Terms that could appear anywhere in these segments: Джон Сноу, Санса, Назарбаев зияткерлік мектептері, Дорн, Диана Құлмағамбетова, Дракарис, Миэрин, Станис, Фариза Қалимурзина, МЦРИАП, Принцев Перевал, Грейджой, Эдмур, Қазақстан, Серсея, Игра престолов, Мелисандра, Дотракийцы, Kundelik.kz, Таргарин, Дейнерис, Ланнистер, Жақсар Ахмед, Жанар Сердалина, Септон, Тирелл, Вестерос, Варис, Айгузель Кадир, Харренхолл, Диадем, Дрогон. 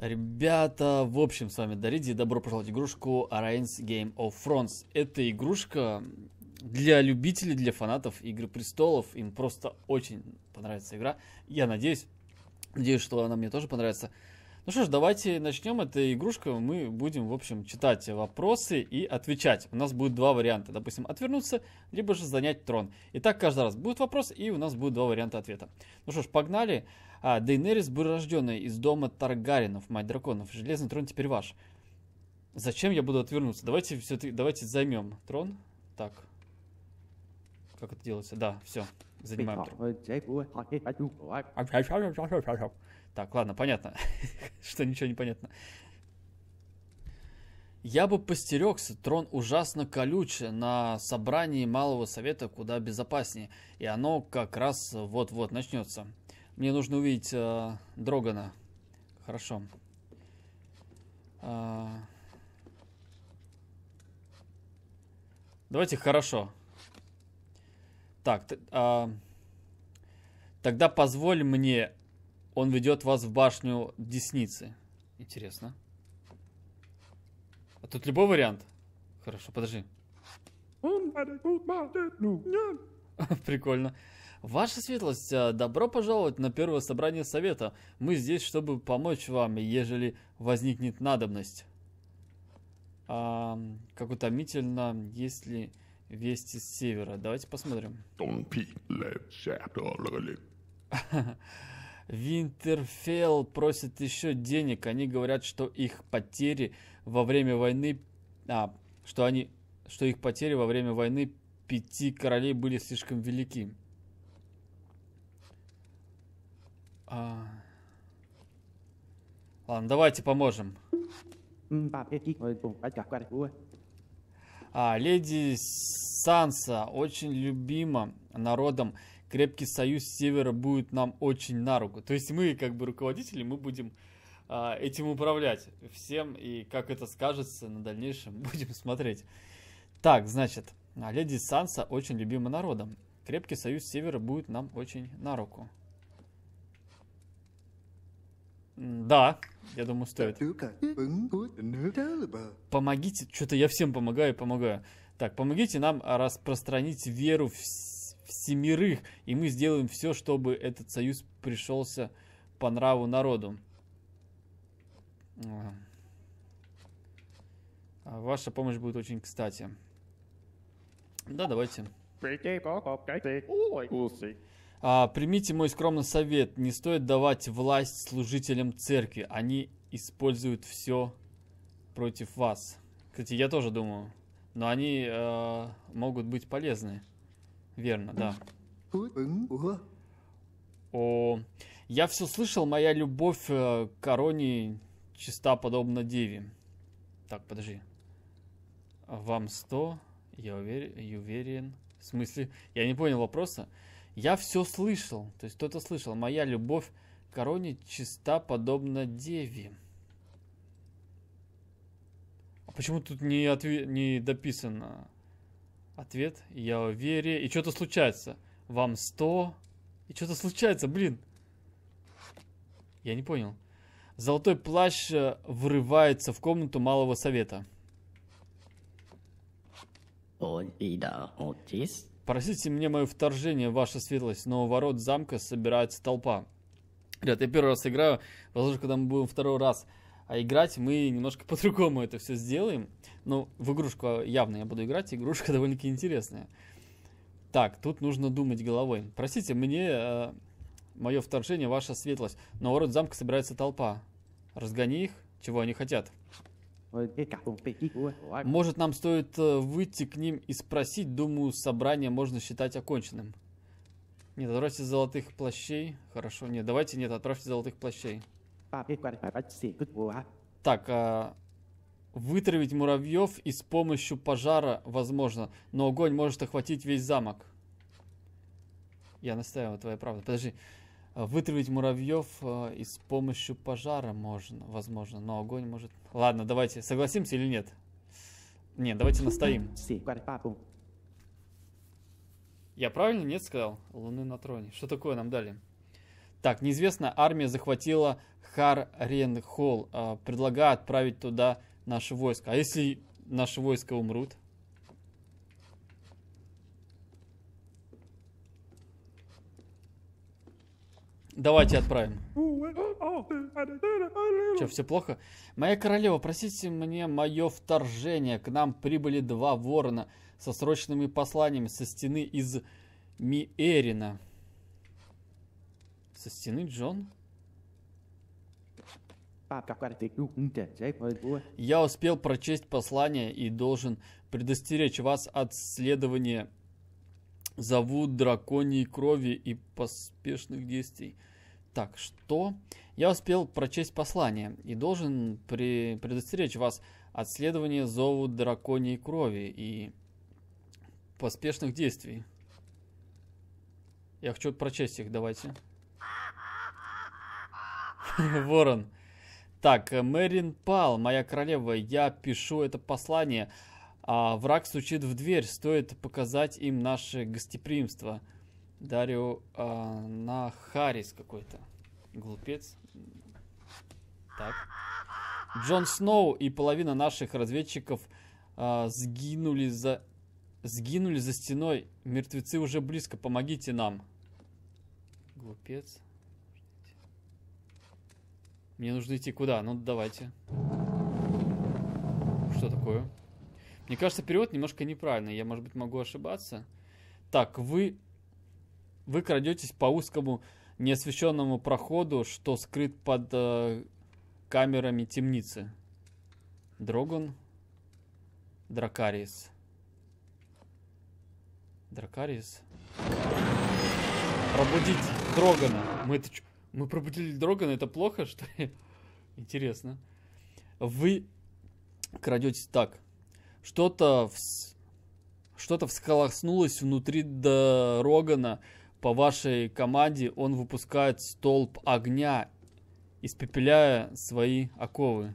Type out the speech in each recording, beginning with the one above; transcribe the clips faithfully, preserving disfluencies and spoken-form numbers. Ребята, в общем, с вами DarRidi, добро пожаловать в игрушку Reigns Game of Thrones. Это игрушка для любителей, для фанатов Игры престолов. Им просто очень понравится игра. Я надеюсь, надеюсь, что она мне тоже понравится. Ну что ж, давайте начнем. Это игрушка, мы будем, в общем, читать вопросы и отвечать. У нас будет два варианта, допустим, отвернуться, либо же занять трон. И так каждый раз будет вопрос, и у нас будет два варианта ответа. Ну что ж, погнали. А, Дейнерис, вырожденная из дома Таргаринов, мать драконов. Железный трон теперь ваш. Зачем я буду отвернуться? Давайте все-таки, давайте займем трон. Так. Как это делается? Да, все. Занимаем трон. Так, ладно, понятно, что ничего не понятно. Я бы постерегся, трон ужасно колюч, на собрании малого совета куда безопаснее. И оно как раз вот-вот начнется. Мне нужно увидеть э, Дрогона. Хорошо. Э, давайте хорошо. Так, э, тогда позволь мне, он ведет вас в башню Десницы. Интересно. А тут любой вариант. Хорошо, подожди. Прикольно. Ваша светлость, добро пожаловать на первое собрание совета. Мы здесь, чтобы помочь вам, ежели возникнет надобность. А, как утомительно, есть ли вести с севера. Давайте посмотрим. Винтерфелл просит еще денег. Они говорят, что их потери во время войны... А, что они... Что их потери во время войны пяти королей были слишком велики. А... Ладно, давайте поможем. А, леди Санса очень любима народом. Крепкий союз севера будет нам очень на руку. То есть мы, как бы руководители, мы будем а, этим управлять всем. И как это скажется на дальнейшем, будем смотреть. Так, значит, леди Санса очень любима народом. Крепкий союз севера будет нам очень на руку. Да, я думаю, стоит. Помогите, что-то я всем помогаю и помогаю. Так, помогите нам распространить веру в всемирых, и мы сделаем все, чтобы этот союз пришелся по нраву народу. Ваша помощь будет очень кстати. Да, давайте. А, примите мой скромный совет. Не стоит давать власть служителям церкви. Они используют все против вас. Кстати, я тоже думаю. Но они э, могут быть полезны. Верно, да. О, я все слышал, моя любовь к короне чиста, подобно деве. Так, подожди. Вам сто, я уверен. В смысле? Я не понял вопроса. Я все слышал, то есть кто-то слышал. Моя любовь к короне чиста, подобно деве. А почему тут не, отве- не дописано... Ответ, я уверен. И что-то случается. Вам сто. И что-то случается, блин. Я не понял. Золотой плащ врывается в комнату малого совета. Простите мне мое вторжение, ваша светлость, но у ворот замка собирается толпа. Ребят, я первый раз играю. Возможно, когда мы будем второй раз а играть, мы немножко по-другому это все сделаем. Ну, в игрушку явно я буду играть. Игрушка довольно-таки интересная. Так, тут нужно думать головой. Простите, мне э, мое вторжение, ваша светлость. Но ворот замка собирается толпа. Разгони их, чего они хотят. Может, нам стоит выйти к ним и спросить. Думаю, собрание можно считать оконченным. Нет, отправьте золотых плащей. Хорошо, нет, давайте нет, отправьте золотых плащей. Так, а, вытравить муравьев и с помощью пожара возможно, но огонь может охватить весь замок. Я настаиваю, твоя правда. Подожди. Вытравить муравьев а, и с помощью пожара можно, возможно, но огонь может... Ладно, давайте, согласимся или нет? Нет, давайте настоим. Я правильно нет сказал? Луны на троне. Что такое нам дали? Так, неизвестная армия захватила Харренхолл. Э, предлагаю отправить туда наши войска. А если наши войска умрут? Давайте отправим. Че, все плохо? Моя королева, простите мне мое вторжение. К нам прибыли два ворона со срочными посланиями со стены из Миэрина. Со стены, Джон? Я успел прочесть послание и должен предостеречь вас от следования зову драконьей крови и поспешных действий. Так, что? Я успел прочесть послание и должен при... предостеречь вас от следования зову драконьей крови и поспешных действий. Я хочу прочесть их, давайте. Ворон. Так, Мэрин Пал, моя королева, я пишу это послание. А враг стучит в дверь, стоит показать им наше гостеприимство. Дарио а, на Харрис какой-то. Глупец. Так. Джон Сноу и половина наших разведчиков а, сгинули за... Сгинули за стеной. Мертвецы уже близко, помогите нам. Глупец. Мне нужно идти куда? Ну, давайте. Что такое? Мне кажется, перевод немножко неправильный. Я, может быть, могу ошибаться. Так, вы... Вы крадетесь по узкому неосвещенному проходу, что скрыт под э, камерами темницы. Дрогон. Дракарис. Дракарис. Пробудить Дрогона. Мы это... Мы пробудили Дрогона, это плохо, что ли? Интересно. Вы крадетесь так. Что-то вс... что-то всколоснулось внутри Дрогона. По вашей команде он выпускает столб огня, испепеляя свои оковы.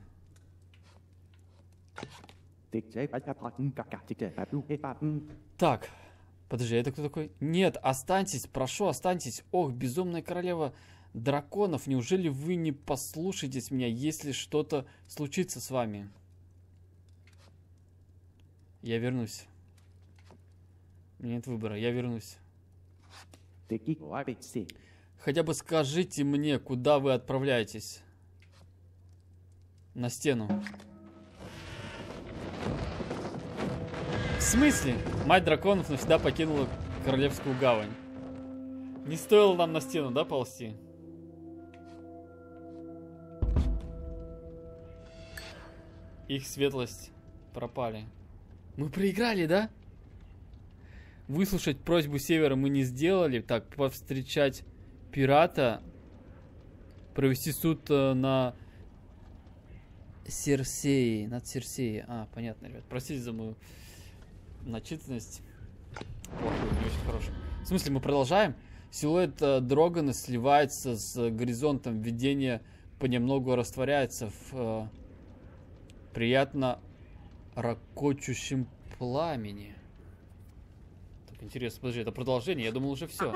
Так. Подожди, а это кто такой? Нет, останьтесь, прошу, останьтесь. Ох, безумная королева... Драконов, неужели вы не послушаетесь меня, если что-то случится с вами? Я вернусь. Нет выбора, я вернусь. Хотя бы скажите мне, куда вы отправляетесь? На стену. В смысле? Мать драконов навсегда покинула Королевскую гавань. Не стоило нам на стену, да, ползти? Их светлость пропали. Мы проиграли, да? Выслушать просьбу Севера мы не сделали. Так, повстречать пирата. Провести суд на Серсеи. Над Серсеей. А, понятно, ребят. Простите за мою начитанность. Ох, не очень хорошая. В смысле, мы продолжаем? Силуэт Дрогона сливается с горизонтом. Видение понемногу растворяется в... приятно ракочущем пламени. Так, интересно, подожди, это продолжение, я думал уже все.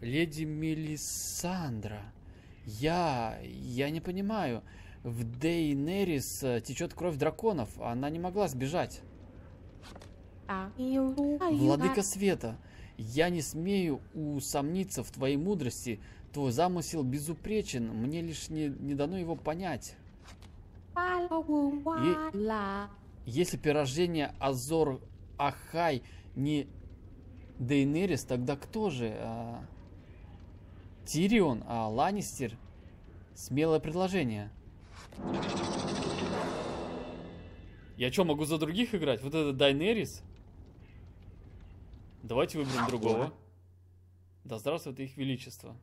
Леди Мелисандра, я... я не понимаю. В Дейнерис течет кровь драконов, она не могла сбежать. Владыка Света, я не смею усомниться в твоей мудрости, твой замысел безупречен, мне лишь не, не дано его понять. И, если перерождение Азор Ахай не Дейнерис, тогда кто же? А, Тирион, а Ланнистер? Смелое предложение. Я что, могу за других играть? Вот это Дейнерис? Давайте выберем другого. Да здравствует их величество.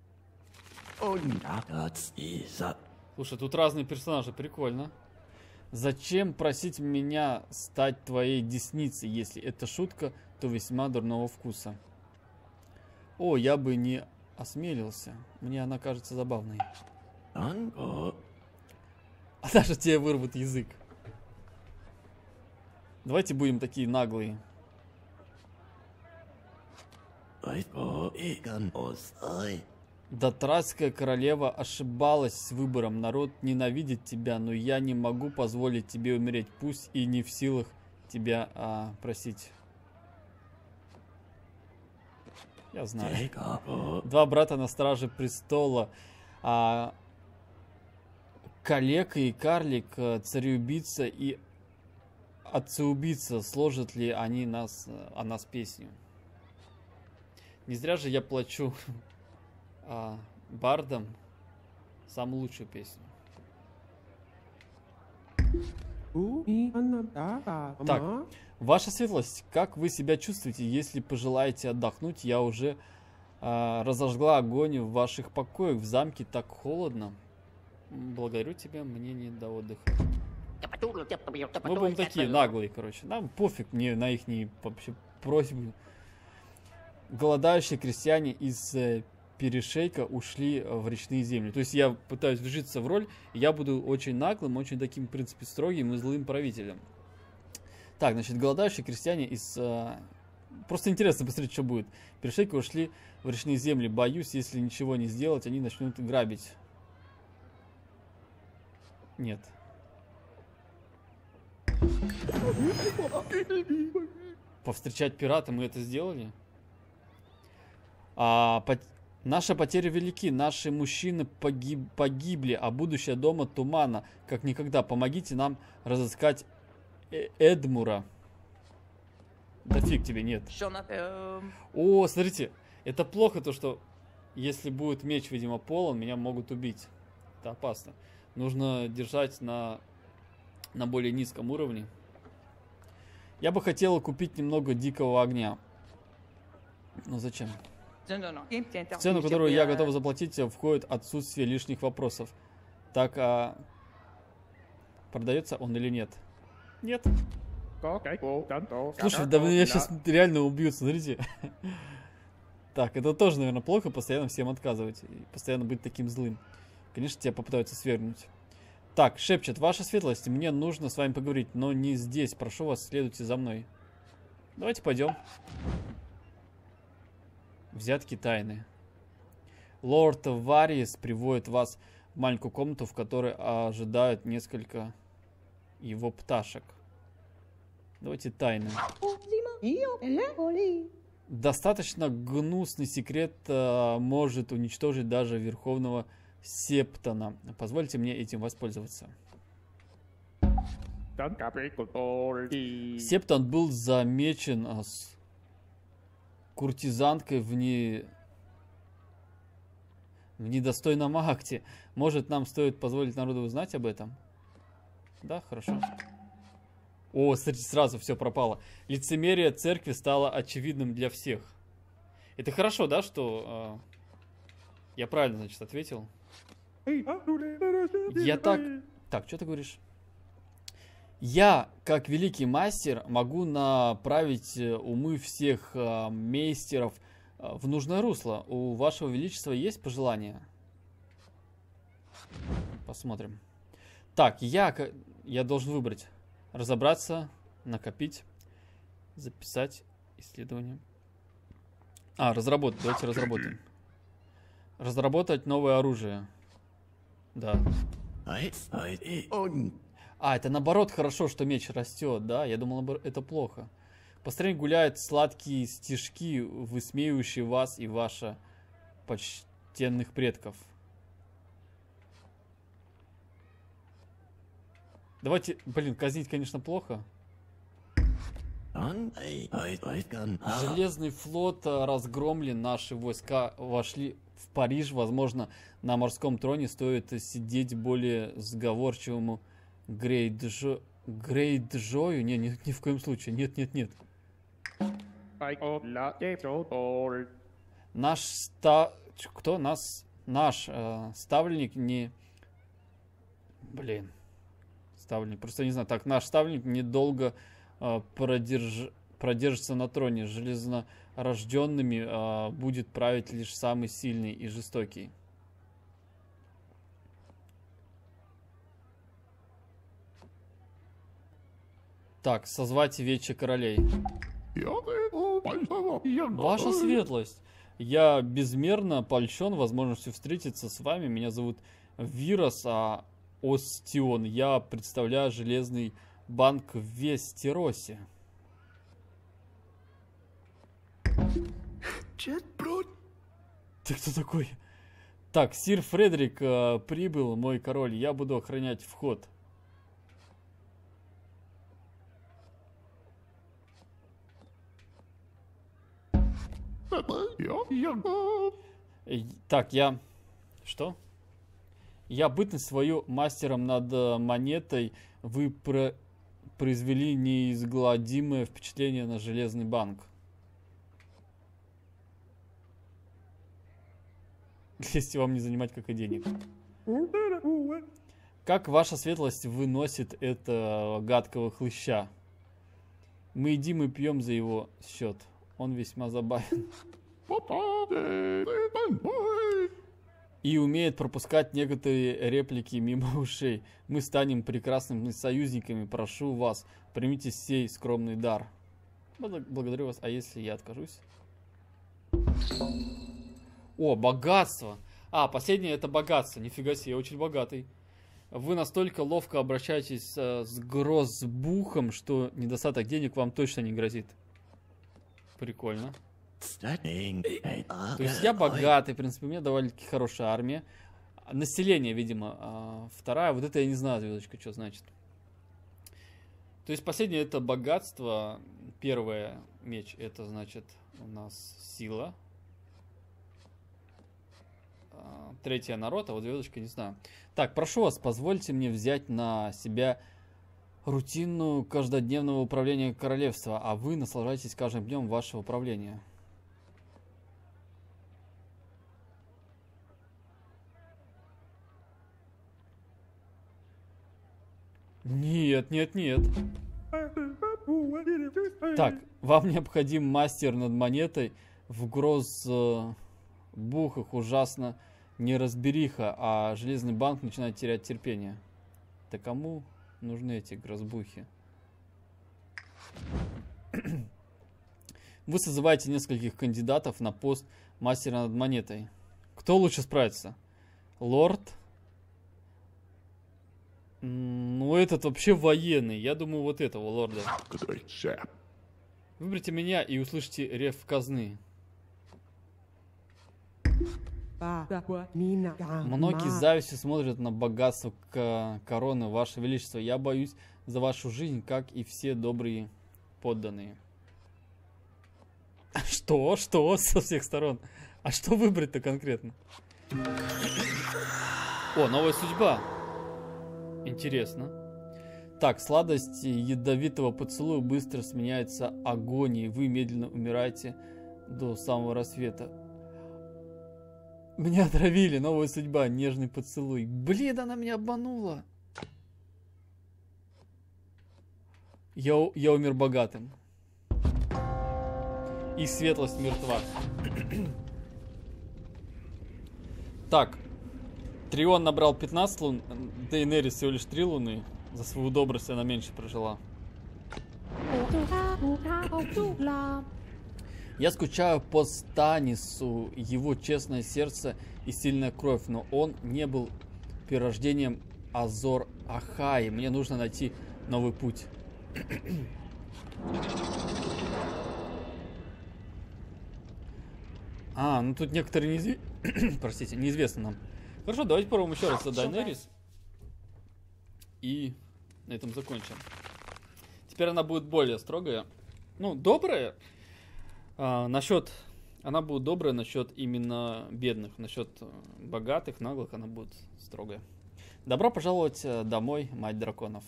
Слушай, тут разные персонажи, прикольно. Зачем просить меня стать твоей десницей? Если это шутка, то весьма дурного вкуса. О, я бы не осмелился. Мне она кажется забавной. А даже тебе вырвут язык. Давайте будем такие наглые. Дотрасская королева ошибалась с выбором. Народ ненавидит тебя, но я не могу позволить тебе умереть. Пусть и не в силах тебя а, просить. Я знаю. Два брата на страже престола. А, Калека и карлик, цареубийца и отцеубийца. Сложат ли они нас, о нас песню? Не зря же я плачу а, бардам самую лучшую песню. Так, ваша светлость, как вы себя чувствуете? Если пожелаете отдохнуть, я уже а, разожгла огонь в ваших покоях. В замке так холодно. Благодарю тебя, мне не до отдыха. Мы будем такие наглые, короче. Нам пофиг, мне на их вообще просьбы. Голодающие крестьяне из Перешейка ушли в речные земли. То есть я пытаюсь вжиться в роль. Я буду очень наглым, очень таким, в принципе, строгим и злым правителем. Так, значит, голодающие крестьяне из... Просто интересно посмотреть, что будет. Перешейка ушли в речные земли. Боюсь, если ничего не сделать, они начнут грабить. Нет. Повстречать пирата, мы это сделали. А, по... Наши потери велики, наши мужчины погиб... погибли, а будущее дома тумана, как никогда. Помогите нам разыскать э Эдмура. Да фиг тебе, нет. О, смотрите, это плохо то, что если будет меч, видимо, полон, меня могут убить. Это опасно. Нужно держать на, на более низком уровне. Я бы хотела купить немного дикого огня. Но зачем? В цену, которую я готова заплатить, входит отсутствие лишних вопросов. Так, а продается он или нет? Нет. Слушай, да меня сейчас реально убьют, смотрите. Так, это тоже, наверное, плохо, постоянно всем отказывать. И постоянно быть таким злым. Конечно, тебя попытаются свергнуть. Так, шепчет. Ваша светлость, мне нужно с вами поговорить, но не здесь. Прошу вас, следуйте за мной. Давайте пойдем. Взятки тайны. Лорд Варис приводит вас в маленькую комнату, в которой ожидают несколько его пташек. Давайте тайны. Достаточно гнусный секрет а, может уничтожить даже верховного Септона. Позвольте мне этим воспользоваться. Септон был замечен с куртизанкой в, не... в недостойном акте. Может, нам стоит позволить народу узнать об этом? Да, хорошо. О, смотрите, сразу все пропало. Лицемерие церкви стало очевидным для всех. Это хорошо, да, что э, я правильно, значит, ответил? Я так... Так, что ты говоришь? Я, как великий мастер, могу направить умы всех э, мейстеров э, в нужное русло. У вашего величества есть пожелания? Посмотрим. Так, я, я должен выбрать. Разобраться, накопить, записать исследование. А, разработать. Давайте разработаем. Разработать новое оружие. Да. А, это наоборот хорошо, что меч растет, да? Я думал, это плохо. По стране гуляют сладкие стишки, высмеивающие вас и ваших почтенных предков. Давайте, блин, казнить, конечно, плохо. Железный флот разгромлен, наши войска вошли в Париж. Возможно, на морском троне стоит сидеть более сговорчивому Грейджо... Грейджою. Не, не, ни в коем случае. Нет, нет, нет. Наш ста... Кто? Нас... Наш э, ставленник не... Блин. Ставленник. Просто не знаю. Так, наш ставленник недолго э, продерж... продержится на троне. Железнорожденными э, будет править лишь самый сильный и жестокий. Так, созвать вече королей. Ваша светлость. Я безмерно польщен возможностью встретиться с вами. Меня зовут Вирос, а Остион. Я представляю Железный банк в Вестеросе. Ты кто такой? Так, сир Фредерик э, прибыл, мой король. Я буду охранять вход. Так, я... Что? Я бытность свою мастером над монетой. Вы про... произвели неизгладимое впечатление на Железный банк. Если вам не занимать как и денег. Как ваша светлость выносит это гадкого хлыща? Мы едим и пьем за его счет. Он весьма забавен. И умеет пропускать некоторые реплики мимо ушей. Мы станем прекрасными союзниками. Прошу вас, примите сей скромный дар. Благодарю вас. А если я откажусь? О, богатство! А, последнее это богатство. Нифига себе, я очень богатый. Вы настолько ловко обращаетесь э, с грозбухом, что недостаток денег вам точно не грозит. Прикольно. То есть я богатый, в принципе, у меня довольно-таки хорошая армия. Население, видимо, э, вторая. Вот это я не знаю, звездочка, что значит. То есть последнее это богатство. Первое меч, это значит у нас сила. Третья народ, а вот звездочка не знаю. Так, прошу вас, позвольте мне взять на себя рутину каждодневного управления королевства, а вы наслаждайтесь каждым днем вашего правления. Нет, нет, нет. Так, вам необходим мастер над монетой в грозбухах ужасно. Неразбериха, а Железный банк начинает терять терпение. Да кому нужны эти грозбухи? Вы созываете нескольких кандидатов на пост мастера над монетой. Кто лучше справится? Лорд? Ну, этот вообще военный. Я думаю, вот этого лорда. Выберите меня и услышите рев казны. Многие с завистью смотрят на богатство короны, ваше величество. Я боюсь за вашу жизнь, как и все добрые подданные. Что? Что? Со всех сторон. А что выбрать-то конкретно? О, новая судьба. Интересно. Так, сладость ядовитого поцелуя быстро сменяется агонией. Вы медленно умираете до самого рассвета. Меня отравили, новая судьба, нежный поцелуй. Блин, она меня обманула. Я, я умер богатым. И светлость мертва. Так. Тирион набрал пятнадцать лун. Дейнерис всего лишь три луны. За свою добрость она меньше прожила. Я скучаю по Станису, его честное сердце и сильная кровь, но он не был перерождением Азор Ахай. Мне нужно найти новый путь. А, ну тут некоторые неизв... простите, неизвестно нам. Хорошо, давайте попробуем еще раз за Дейнерис. И на этом закончим. Теперь она будет более строгая. Ну, добрая. А, насчет, она будет добрая, насчет именно бедных, насчет богатых, наглых она будет строгая. Добро пожаловать домой, мать драконов.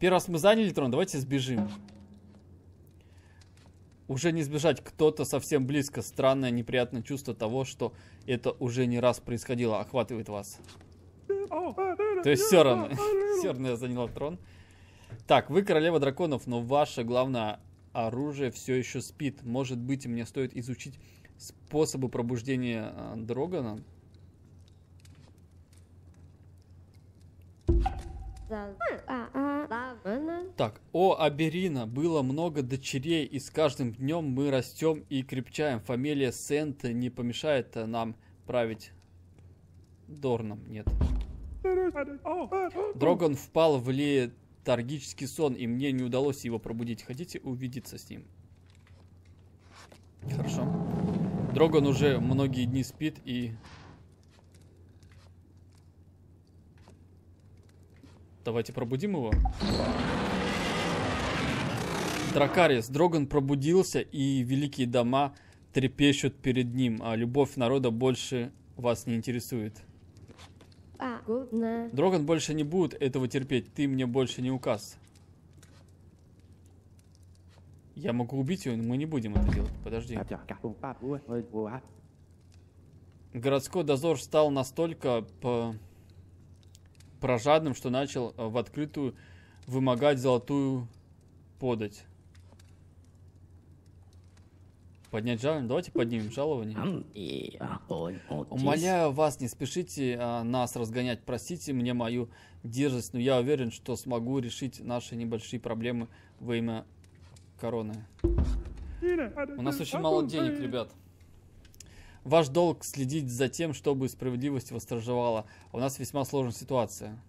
Первый раз мы заняли трон, давайте сбежим. Уже не сбежать, кто-то совсем близко. Странное, неприятное чувство того, что это уже не раз происходило, охватывает вас. То есть все равно, все равно я заняла трон. Так, вы королева драконов, но ваша главная... оружие все еще спит. Может быть, мне стоит изучить способы пробуждения Дрогона. Так, о Аберина было много дочерей, и с каждым днем мы растем и крепчаем. Фамилия Сент не помешает нам править Дорном, нет. Дрогон впал в летаргический сон, и мне не удалось его пробудить. Хотите увидеться с ним? Хорошо. Дрогон уже многие дни спит и... Давайте пробудим его. Дракарис. Дрогон пробудился, и великие дома трепещут перед ним, а любовь народа больше вас не интересует. Дрогон больше не будет этого терпеть, ты мне больше не указ. Я могу убить его, но мы не будем это делать. Подожди. Городской дозор стал настолько... По... прожадным, что начал в открытую вымогать золотую подать. Поднять жалование? Давайте поднимем жалование. Умоляю вас, не спешите нас разгонять. Простите мне мою дерзость, но я уверен, что смогу решить наши небольшие проблемы во имя короны. У нас очень мало денег, ребят. Ваш долг следить за тем, чтобы справедливость восторжевала. У нас весьма сложная ситуация.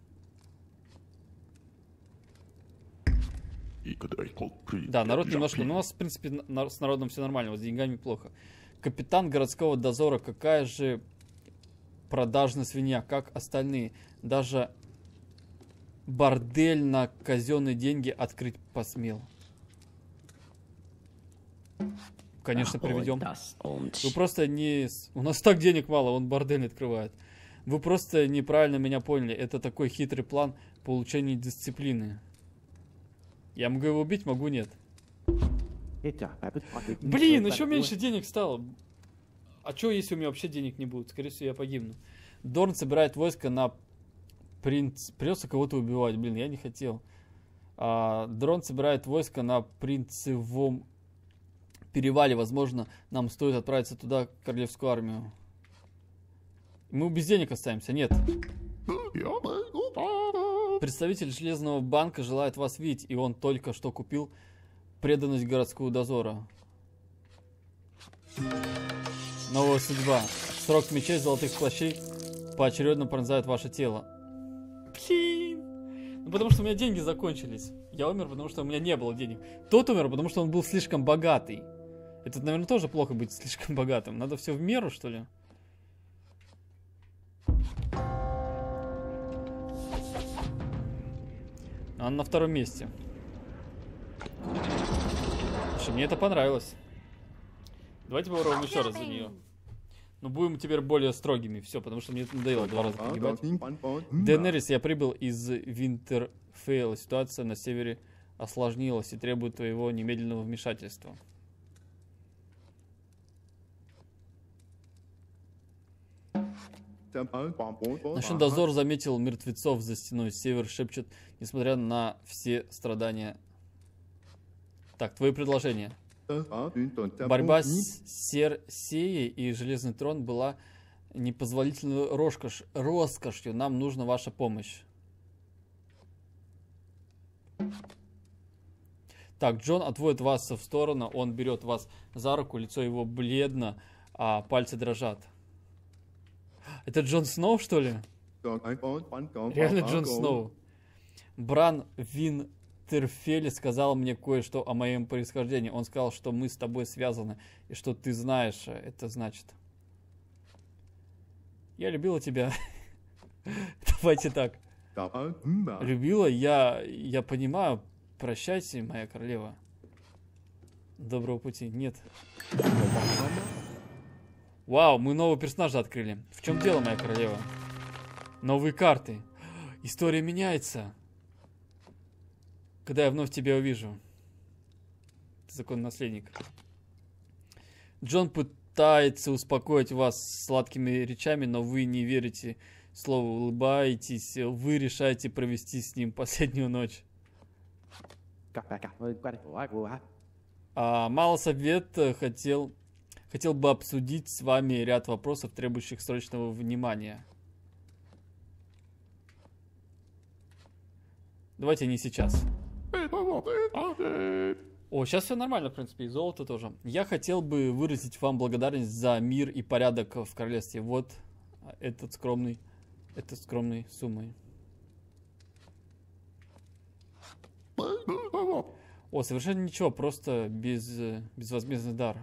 Да, народ немножко... Но у нас, в принципе, с народом все нормально, вот с деньгами плохо. Капитан городского дозора, какая же продажная свинья, как остальные. Даже бордель на казенные деньги открыть посмел. Конечно, приведем. Вы просто не... У нас так денег мало, он бордель открывает. Вы просто неправильно меня поняли. Это такой хитрый план получения дисциплины. Я могу его убить, могу нет. Блин, еще меньше денег стало. А что, если у меня вообще денег не будет? Скорее всего, я погибну. Дорн собирает войско на принц... Придется кого-то убивать. Блин, я не хотел. А, Дорн собирает войско на принцевом... перевале, возможно, нам стоит отправиться туда, королевскую армию. Мы без денег останемся, нет. Представитель Железного банка желает вас видеть, и он только что купил преданность городского дозора. Новая судьба. Срок мечей золотых плащей поочередно пронзает ваше тело. Ну, потому что у меня деньги закончились. Я умер, потому что у меня не было денег. Тот умер, потому что он был слишком богатый. Это, наверное, тоже плохо быть слишком богатым. Надо все в меру, что ли? Она на втором месте. Слушай, мне это понравилось. Давайте попробуем еще раз за нее. Но будем теперь более строгими. Все, потому что мне это надоело два раза погибать. Дейнерис, я прибыл из Винтерфелла. Ситуация на севере осложнилась и требует твоего немедленного вмешательства. Ночной дозор заметил мертвецов за стеной. Север шепчет, несмотря на все страдания. Так, твои предложения. Борьба с Серсеей и Железный трон была непозволительной роскош... роскошью. Нам нужна ваша помощь. Так, Джон отводит вас в сторону. Он берет вас за руку. Лицо его бледно, а пальцы дрожат. Это Джон Сноу, что ли? Реально Джон Сноу. Бран Винтерфелл сказал мне кое-что о моем происхождении. Он сказал, что мы с тобой связаны и что ты знаешь. Это значит... Я любила тебя. Давайте так. Любила, я, я понимаю. Прощайте, моя королева. Доброго пути. Нет. Вау, мы нового персонажа открыли. В чем дело, моя королева? Новые карты. История меняется. Когда я вновь тебя увижу. Закон-наследник. Джон пытается успокоить вас сладкими речами, но вы не верите слову, улыбаетесь. Вы решаете провести с ним последнюю ночь. А, Малосовет хотел, хотел бы обсудить с вами ряд вопросов, требующих срочного внимания. Давайте не сейчас. О, сейчас все нормально, в принципе, и золото тоже. Я хотел бы выразить вам благодарность за мир и порядок в королевстве. Вот этот скромный, этот скромной суммой. О, совершенно ничего, просто без, безвозмездный дар.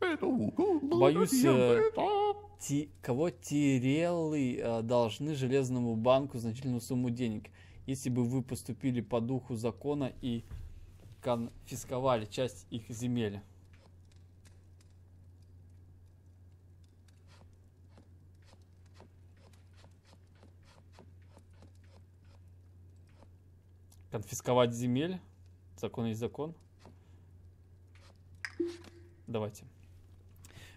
Боюсь, э, ти, кого Тиреллы э, должны Железному банку значительную сумму денег. Если бы вы поступили по духу закона и конфисковали часть их земель. Конфисковать земель? Закон есть закон. Давайте.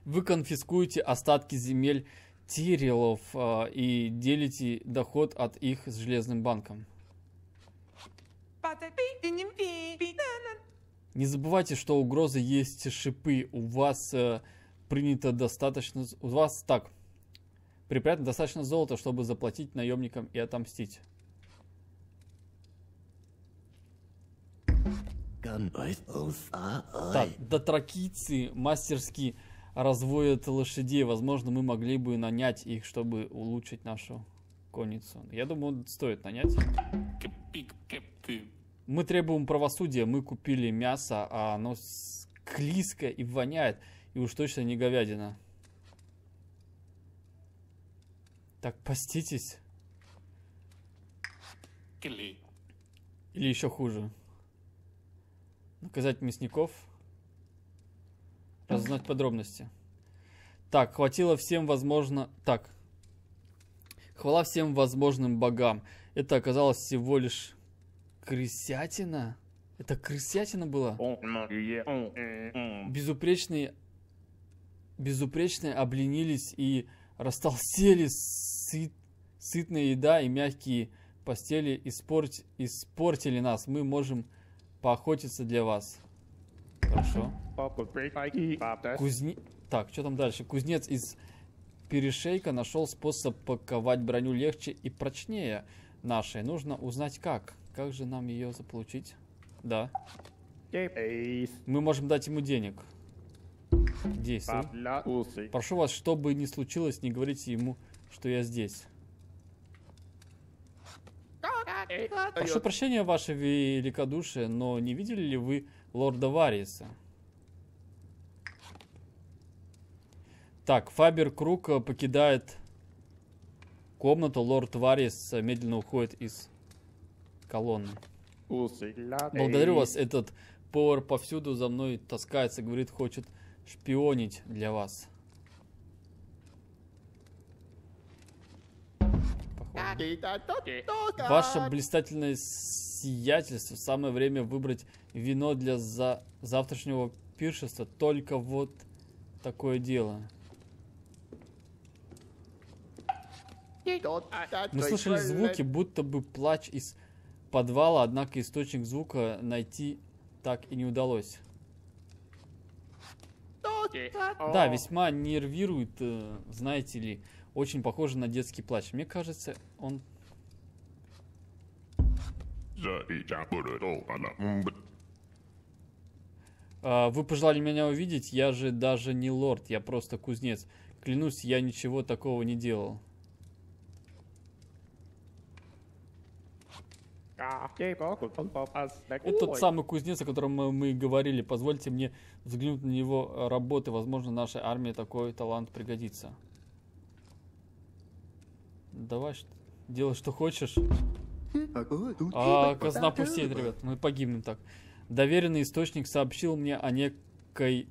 Вы конфискуете остатки земель Тиреллов э, и делите доход от их с Железным банком. Не забывайте, что у Грозы есть шипы. У вас э, принято достаточно... У вас так. Припрятано достаточно золота, чтобы заплатить наемникам и отомстить. Так, дотракийцы мастерски разводят лошадей. Возможно, мы могли бы нанять их, чтобы улучшить нашу конницу. Я думаю, стоит нанять. Мы требуем правосудия. Мы купили мясо, а оно склизкое и воняет. И уж точно не говядина. Так, поститесь. Или еще хуже. Наказать мясников. Разузнать подробности. Так, хватило всем возможно... Так. Хвала всем возможным богам. Это оказалось всего лишь... Крысятина? Это крысятина была? Безупречные... Безупречные обленились и растолстели. Сыт... Сытная еда и мягкие постели испорт... испортили нас. Мы можем поохотиться для вас. Хорошо. Кузне... Так, что там дальше? Кузнец из Перешейка нашел способ паковать броню легче и прочнее нашей. Нужно узнать как. Как же нам ее заполучить? Да. Мы можем дать ему денег. Действуй. Прошу вас, что бы ни случилось, не говорите ему, что я здесь. Прошу прощения, ваше великодушие, но не видели ли вы лорда Вариса? Так, Фабер Круг покидает комнату. Лорд Варис медленно уходит из колонны. Благодарю вас, этот повар повсюду за мной таскается. Говорит, хочет шпионить для вас. Ваше блистательное сиятельство. Самое время выбрать вино для за... завтрашнего пиршества. Только вот такое дело. Мы слышали звуки, будто бы плач из подвала, однако источник звука найти так и не удалось. Да, весьма нервирует, знаете ли. Очень похоже на детский плач. Мне кажется, он... Вы пожелали меня увидеть? Я же даже не лорд, я просто кузнец. Клянусь, я ничего такого не делал. Это тот самый кузнец, о котором мы, мы говорили. Позвольте мне взглянуть на его работы. Возможно, нашей армии такой талант пригодится. Давай, делай, что хочешь. А, казна пустеет, ребят. Мы погибнем так. Доверенный источник сообщил мне о некой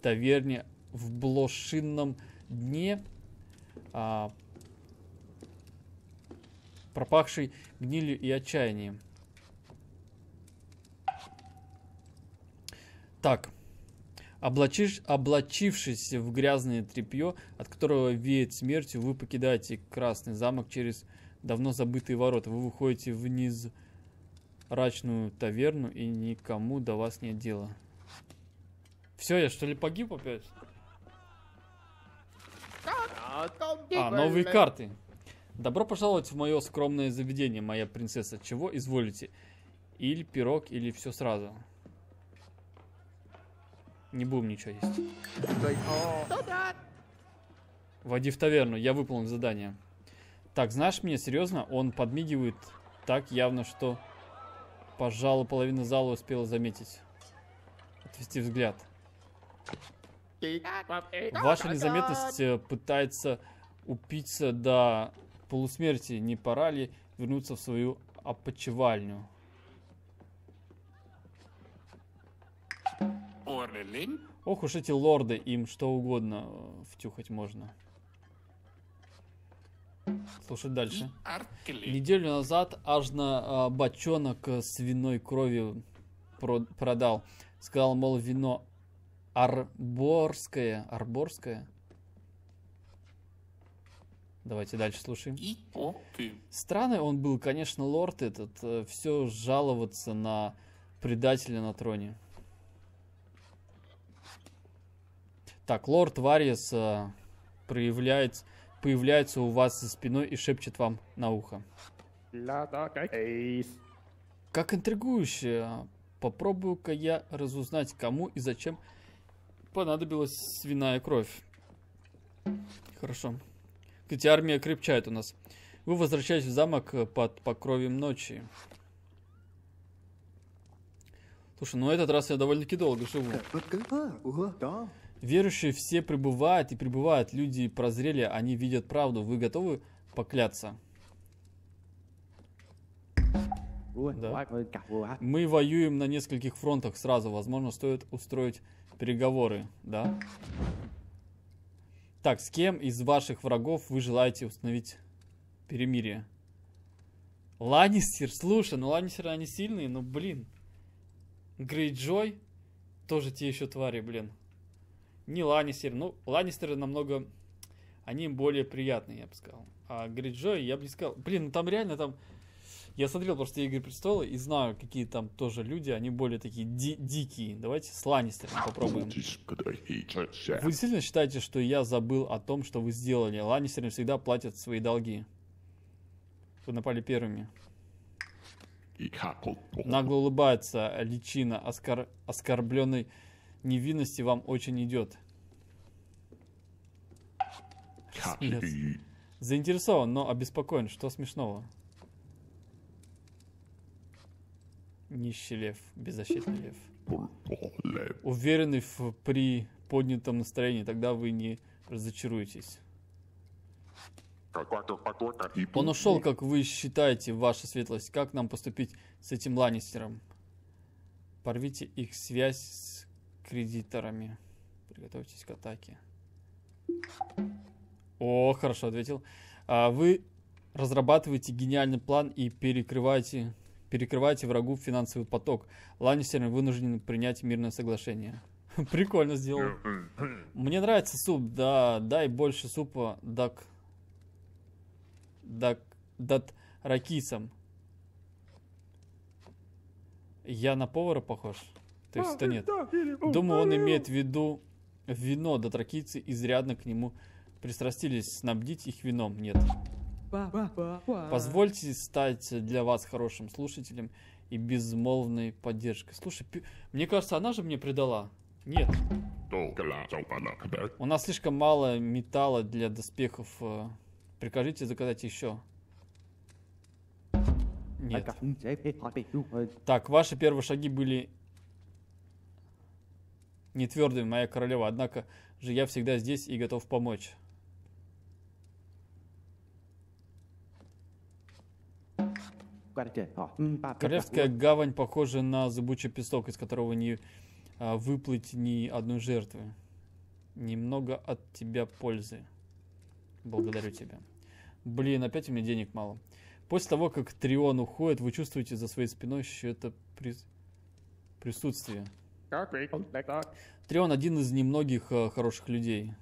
таверне в блошинном дне, а, пропахшей гнилью и отчаянием. Так. Облачишь, облачившись в грязное тряпье, от которого веет смертью, вы покидаете Красный замок через давно забытые ворота. Вы выходите вниз рачную таверну, и никому до вас нет дела. Все, я что ли погиб опять? А, новые карты. Добро пожаловать в мое скромное заведение, моя принцесса. Чего изволите? Или пирог, или все сразу. Не будем ничего есть. Води в таверну, я выполнил задание. Так, знаешь меня, серьезно? Он подмигивает так явно, что, пожалуй, половина зала успела заметить. Отвести взгляд. Ваша незаметность пытается упиться до полусмерти. Не пора ли вернуться в свою опочивальню? Ох уж эти лорды, им что угодно втюхать можно. Слушай дальше. Неделю назад аж на а, бочонок свиной крови про продал. Сказал, мол, вино арборское. Арборское? Давайте дальше слушаем. Странный он был, конечно, лорд этот. Все жаловаться на предателя на троне. Так, лорд Варис э, проявляет, появляется у вас за спиной и шепчет вам на ухо. Как интригующе. Попробую-ка я разузнать, кому и зачем понадобилась свиная кровь. Хорошо. Кстати, армия крепчает у нас. Вы возвращаетесь в замок под покровом ночи. Слушай, ну этот раз я довольно-таки долго живу. Верующие все пребывают и пребывают. Люди прозрели, они видят правду. Вы готовы покляться? Да. Мы воюем на нескольких фронтах сразу. Возможно, стоит устроить переговоры. Да. Так, с кем из ваших врагов вы желаете установить перемирие? Ланнистер, слушай, ну Ланнистеры они сильные, но блин. Грейджой, тоже те еще твари, блин. Не Ланнистер, ну, Ланнистеры намного, они более приятные, я бы сказал. А Грейджой, я бы не сказал, блин, ну там реально там, я смотрел просто «Игры престолов» и знаю, какие там тоже люди, они более такие ди дикие. Давайте с Ланнистером попробуем. Вы действительно считаете, что я забыл о том, что вы сделали? Ланнистеры всегда платят свои долги. Вы напали первыми. Нагло улыбается личина оскор... оскорбленной невинности вам очень идет. Заинтересован, но обеспокоен. Что смешного? Нищий лев, беззащитный лев. Уверенный в приподнятом настроении, тогда вы не разочаруетесь. Он ушел, как вы считаете, ваша светлость. Как нам поступить с этим Ланнистером? Порвите их связь с кредиторами. Приготовьтесь к атаке. О, хорошо, ответил. А вы разрабатываете гениальный план и перекрываете, перекрываете врагу финансовый поток. Ланнистеры вынуждены принять мирное соглашение. Прикольно сделал. Мне нравится суп. Да, дай больше супа дак, дак, дат ракисом. Я на повара похож? То есть, а, то нет. Да, думаю, он имеет в виду вино. Дотракийцы изрядно к нему пристрастились. Снабдить их вином нет. Позвольте стать для вас хорошим слушателем и безмолвной поддержкой. Слушай, пи... мне кажется, она же мне предала. Нет. У нас слишком мало металла для доспехов. Прикажите заказать еще. Нет. Так, ваши первые шаги были... не твердый, моя королева, однако же я всегда здесь и готов помочь. Королевская гавань похожа на зыбучий песок, из которого не а, выплыть ни одной жертвы. Немного от тебя пользы. Благодарю тебя. Блин, опять у меня денег мало. После того, как Тирион уходит, вы чувствуете за своей спиной чьё-то прис... присутствие. Тирион один из немногих э, хороших людей.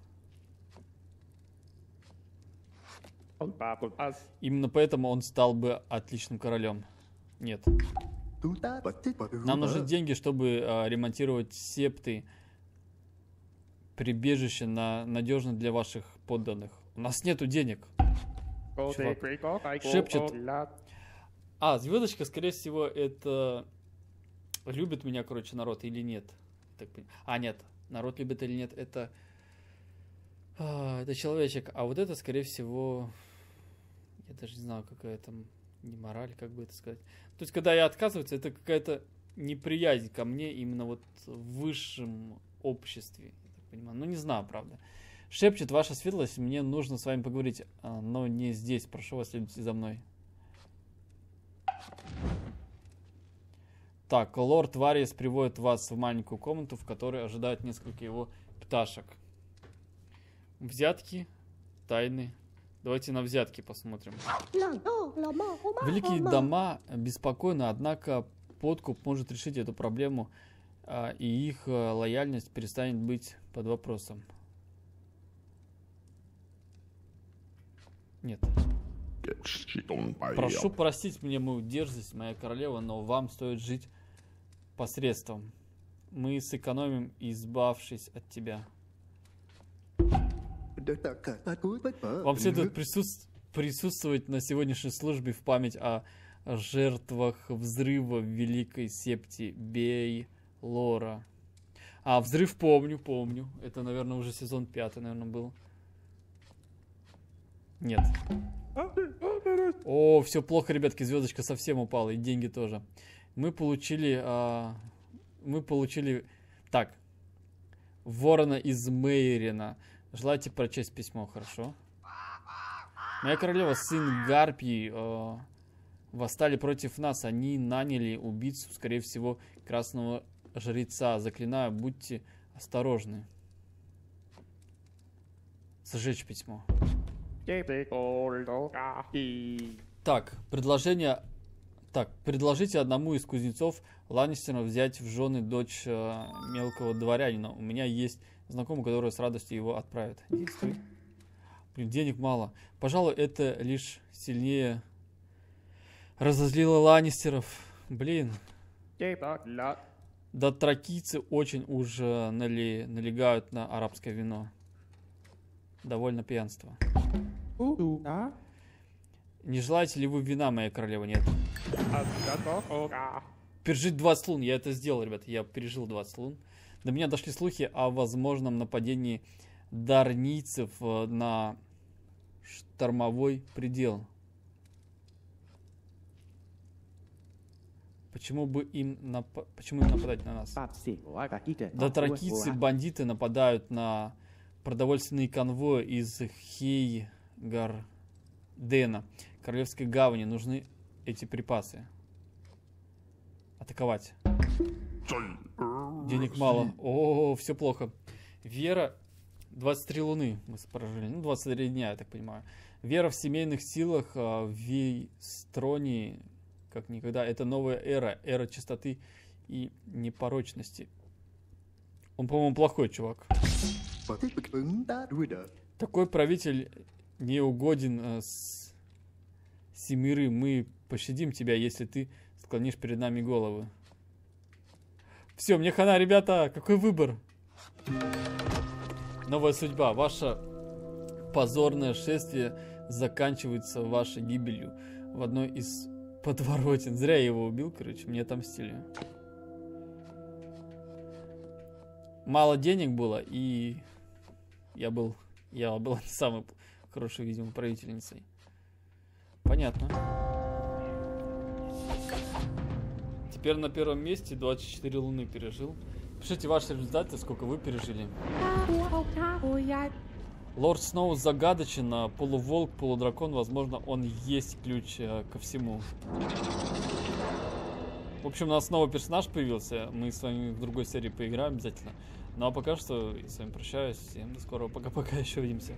Именно поэтому он стал бы отличным королем. Нет. Нам нужны деньги, чтобы э, ремонтировать септы. Прибежище на... надежно для ваших подданных. У нас нету денег. Чувак шепчет. А, звездочка, скорее всего, это... Любит меня, короче, народ или нет? Так... А, нет. Народ любит или нет, это... А, это человечек. А вот это, скорее всего... Я даже не знаю, какая там... Не мораль, как бы это сказать. То есть, когда я отказываюсь, это какая-то неприязнь ко мне именно вот в высшем обществе. Я так понимаю. Ну, не знаю, правда. Шепчет ваша светлость, мне нужно с вами поговорить, но не здесь. Прошу вас, следуйте за мной. Так, лорд Варис приводит вас в маленькую комнату, в которой ожидают несколько его пташек. Взятки, тайны. Давайте на взятки посмотрим. Великие дома беспокойны, однако подкуп может решить эту проблему, и их лояльность перестанет быть под вопросом. Нет. Прошу простить мне мою дерзость, моя королева, но вам стоит жить посредством. Мы сэкономим, избавшись от тебя. Вам следует присутств... присутствовать на сегодняшней службе в память о жертвах взрыва в Великой Септе Бейлора. А, взрыв помню, помню. Это, наверное, уже сезон пятый, наверное, был. Нет. О, все плохо, ребятки, звездочка совсем упала, и деньги тоже. Мы получили... А... Мы получили... Так. Ворона из Миэрина. Желаете прочесть письмо, хорошо? Моя королева, сын Гарпий, э, восстали против нас. Они наняли убийцу, скорее всего, красного жреца. Заклинаю, будьте осторожны. Сжечь письмо. Так, предложение... Так, предложите одному из кузнецов Ланнистера взять в жены дочь э, мелкого дворянина. У меня есть... знакомый, который с радостью его отправит. Действуй. Блин, денег мало. Пожалуй, это лишь сильнее разозлило Ланнистеров. Блин. Да, тракийцы очень уж нали... налегают на арабское вино. Довольно пьянство. Не желаете ли вы вина, моя королева? Нет. Пережить двадцать лун. Я это сделал, ребят. Я пережил двадцать лун. До меня дошли слухи о возможном нападении дарницев на штормовой предел. Почему бы им, нап... Почему им нападать на нас? Дотракийцы, бандиты нападают на продовольственные конвои из Хайгардена, Королевской гавани. Нужны эти припасы. Атаковать. Денег мало. О, все плохо. Вера, двадцать три луны мы прожили. Ну, двадцать три дня, я так понимаю. Вера в семейных силах в Вейстронии, как никогда. Это новая эра. Эра чистоты и непорочности. Он, по-моему, плохой чувак. Такой правитель не угоден с семиры. Мы пощадим тебя, если ты склонишь перед нами головы. Все, мне хана, ребята, какой выбор? Новая судьба. Ваше позорное шествие заканчивается вашей гибелью в одной из подворотен. Зря я его убил, короче, мне отомстили. Мало денег было, и я был, я был самой хорошей, видимо, правительницей. Понятно. Теперь на первом месте, двадцать четыре луны пережил. Пишите ваши результаты, сколько вы пережили. Лорд Сноу загадочен, полуволк, полудракон, возможно, он есть ключ ко всему. В общем, у нас новый персонаж появился, мы с вами в другой серии поиграем обязательно. Ну а пока что я с вами прощаюсь, всем до скорого, пока-пока, еще увидимся.